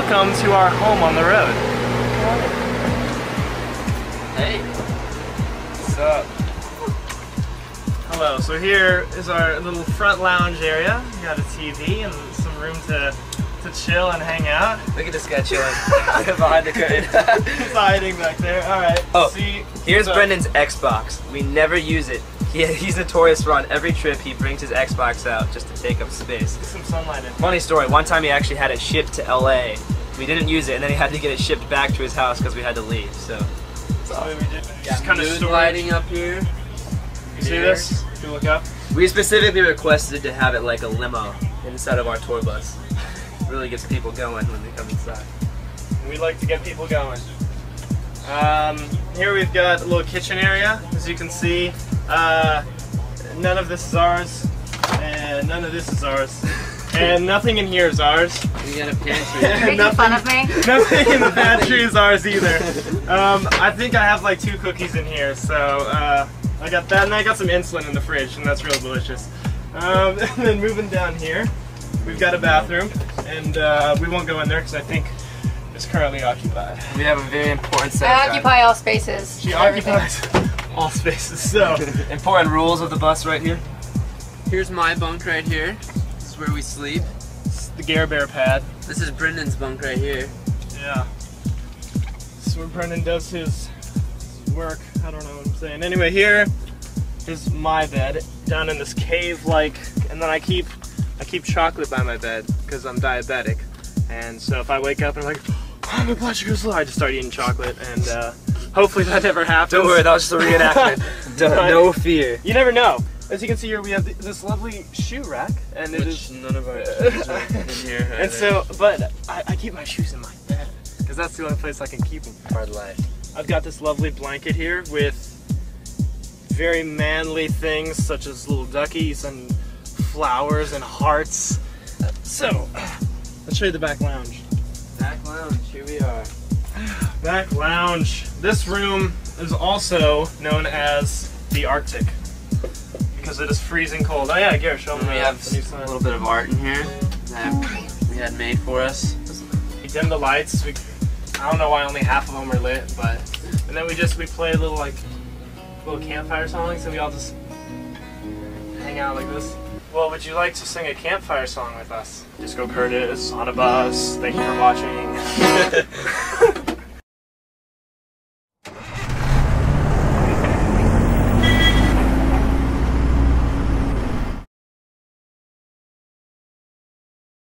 Welcome to our home on the road. Hey. What's up? Hello, so here is our little front lounge area. We got a TV and some room to chill and hang out. Look at this guy chilling behind the curtain. He's hiding back there. Alright. Oh, see, here's Brendan's Xbox. We never use it. He's notorious for on every trip he brings his Xbox out just to take up space. Get some sunlight in. Funny story, one time he actually had it shipped to LA. We didn't use it and then he had to get it shipped back to his house because we had to leave. So that's all we did. Just kind of lighting up here. You see this? If you look up. We specifically requested to have it like a limo inside of our tour bus. Really gets people going when they come inside. We like to get people going. Here we've got a little kitchen area, as you can see. None of this is ours, and none of this is ours, and nothing in here is ours. We got a pantry. Making fun of me? Nothing in the pantry is ours either. I think I have like 2 cookies in here, so I got that, and I got some insulin in the fridge, and that's real delicious. And then moving down here, we've got a bathroom, and we won't go in there because I think it's currently occupied. We have a very important section. I occupy all spaces. She occupies all spaces, so. Important rules of the bus right here. Here's my bunk right here. This is where we sleep. This is the Gare Bear pad. This is Brendan's bunk right here. Yeah. This is where Brendan does his work. I don't know what I'm saying. Anyway, here is my bed down in this cave-like, and then I keep chocolate by my bed because I'm diabetic, and so if I wake up and I'm like, oh, my blood sugar's low, I just start eating chocolate, and hopefully that never happens. Don't worry, that was just a reenactment. No fear. You never know. As you can see here, we have this lovely shoe rack, and it is none of our shoes are in here. Either. And so, but I keep my shoes in my bed because that's the only place I can keep them. Hard life. I've got this lovely blanket here with very manly things such as little duckies and flowers and hearts. So, let's show you the back lounge. Back lounge, here we are. Back lounge. This room is also known as the Arctic because it is freezing cold. Oh yeah, Garrett, show them. We have a little bit of art in here that we had made for us. We dimmed the lights. I don't know why only half of them are lit, but and then we play a little campfire songs, and we all just hang out like this. Well, would you like to sing a campfire song with us? Disco Curtis on a bus. Thank you for watching.